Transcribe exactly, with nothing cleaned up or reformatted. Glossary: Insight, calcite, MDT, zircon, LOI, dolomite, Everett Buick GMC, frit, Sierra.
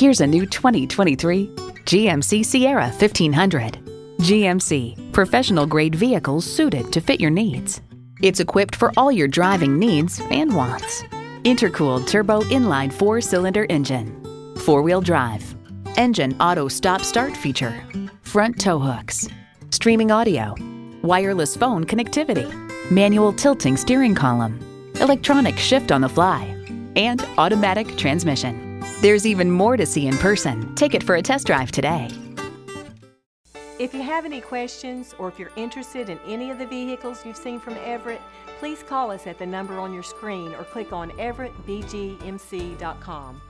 Here's a new twenty twenty-three G M C Sierra fifteen hundred. G M C, professional-grade vehicles suited to fit your needs. It's equipped for all your driving needs and wants. Intercooled turbo inline four-cylinder engine, four-wheel drive, engine auto stop-start feature, front tow hooks, streaming audio, wireless phone connectivity, manual tilting steering column, electronic shift on the fly, and automatic transmission. There's even more to see in person. Take it for a test drive today. If you have any questions or if you're interested in any of the vehicles you've seen from Everett, please call us at the number on your screen or click on Everett B G M C dot com.